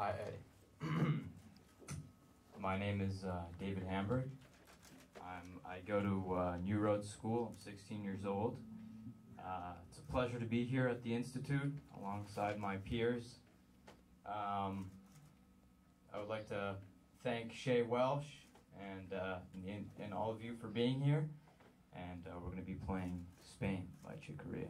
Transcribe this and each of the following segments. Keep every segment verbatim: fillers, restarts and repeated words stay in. Hi, Eddie. My name is uh, David Hamburg. I'm, I go to uh, New Roads School. I'm sixteen years old. Uh, it's a pleasure to be here at the Institute alongside my peers. Um, I would like to thank Shea Welsh and, uh, and, and all of you for being here. And uh, we're going to be playing Spain by Chick Corea.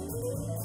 Thank you.